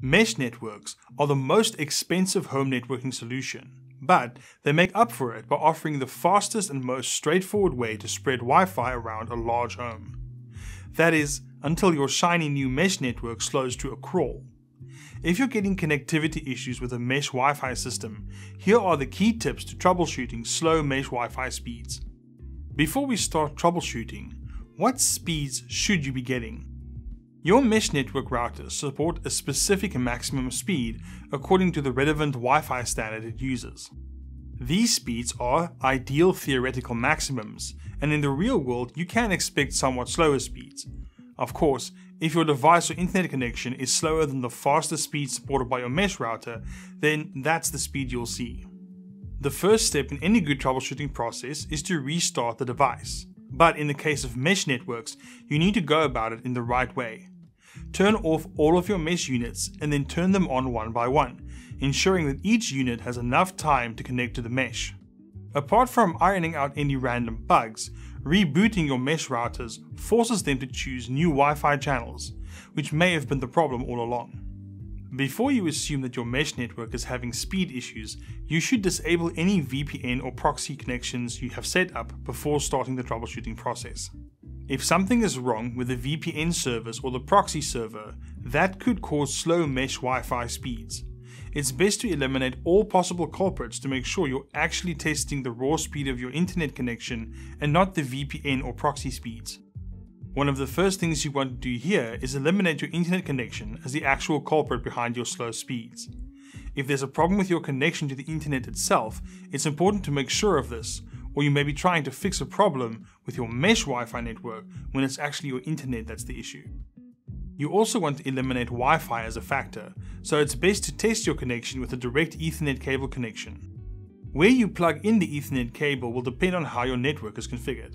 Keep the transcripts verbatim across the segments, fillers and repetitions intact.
Mesh networks are the most expensive home networking solution, but they make up for it by offering the fastest and most straightforward way to spread Wi-Fi around a large home. That is, until your shiny new mesh network slows to a crawl. If you're getting connectivity issues with a mesh Wi-Fi system, here are the key tips to troubleshooting slow mesh Wi-Fi speeds. Before we start troubleshooting, what speeds should you be getting? Your mesh network routers support a specific maximum speed according to the relevant Wi-Fi standard it uses. These speeds are ideal theoretical maximums, and in the real world you can expect somewhat slower speeds. Of course, if your device or internet connection is slower than the fastest speed supported by your mesh router, then that's the speed you'll see. The first step in any good troubleshooting process is to restart the device. But in the case of mesh networks, you need to go about it in the right way. Turn off all of your mesh units and then turn them on one by one, ensuring that each unit has enough time to connect to the mesh. Apart from ironing out any random bugs, rebooting your mesh routers forces them to choose new Wi-Fi channels, which may have been the problem all along. Before you assume that your mesh network is having speed issues, you should disable any V P N or proxy connections you have set up before starting the troubleshooting process. If something is wrong with the V P N service or the proxy server, that could cause slow mesh Wi-Fi speeds. It's best to eliminate all possible culprits to make sure you're actually testing the raw speed of your internet connection and not the V P N or proxy speeds. One of the first things you want to do here is eliminate your internet connection as the actual culprit behind your slow speeds. If there's a problem with your connection to the internet itself, it's important to make sure of this, or you may be trying to fix a problem with your mesh Wi-Fi network when it's actually your internet that's the issue. You also want to eliminate Wi-Fi as a factor, so it's best to test your connection with a direct Ethernet cable connection. Where you plug in the Ethernet cable will depend on how your network is configured.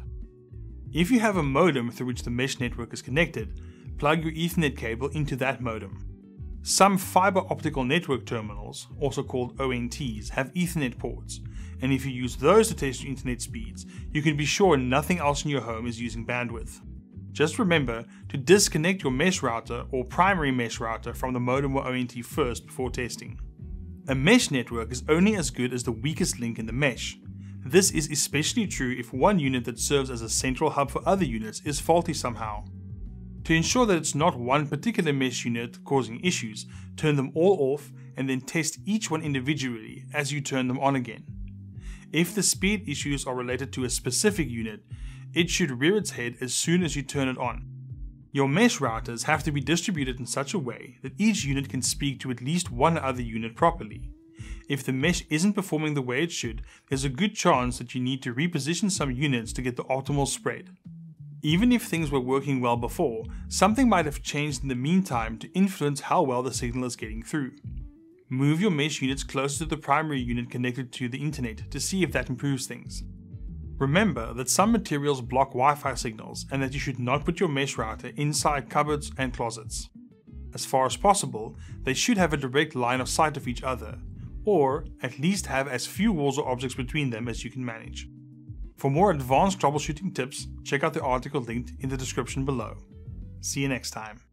If you have a modem through which the mesh network is connected, plug your Ethernet cable into that modem. Some fiber optical network terminals, also called O N Ts, have Ethernet ports, and if you use those to test your internet speeds, you can be sure nothing else in your home is using bandwidth. Just remember to disconnect your mesh router or primary mesh router from the modem or O N T first before testing. A mesh network is only as good as the weakest link in the mesh. This is especially true if one unit that serves as a central hub for other units is faulty somehow. To ensure that it's not one particular mesh unit causing issues, turn them all off and then test each one individually as you turn them on again. If the speed issues are related to a specific unit, it should rear its head as soon as you turn it on. Your mesh routers have to be distributed in such a way that each unit can speak to at least one other unit properly. If the mesh isn't performing the way it should, there's a good chance that you need to reposition some units to get the optimal spread. Even if things were working well before, something might have changed in the meantime to influence how well the signal is getting through. Move your mesh units closer to the primary unit connected to the internet to see if that improves things. Remember that some materials block Wi-Fi signals and that you should not put your mesh router inside cupboards and closets. As far as possible, they should have a direct line of sight of each other, or at least have as few walls or objects between them as you can manage. For more advanced troubleshooting tips, check out the article linked in the description below. See you next time.